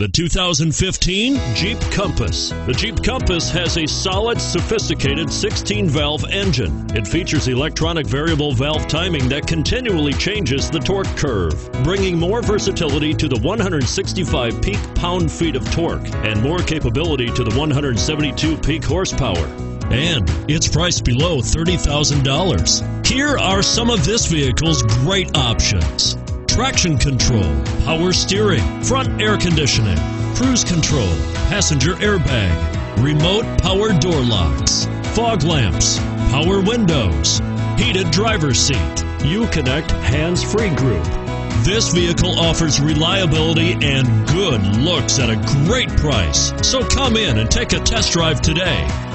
The 2015 Jeep Compass. The Jeep Compass has a solid, sophisticated 16-valve engine. It features electronic variable valve timing that continually changes the torque curve, bringing more versatility to the 165 peak pound-feet of torque and more capability to the 172 peak horsepower. And it's priced below $30,000. Here are some of this vehicle's great options: traction control, power steering, front air conditioning, cruise control, passenger airbag, remote power door locks, fog lamps, power windows, heated driver's seat, Uconnect hands-free group. This vehicle offers reliability and good looks at a great price. So come in and take a test drive today.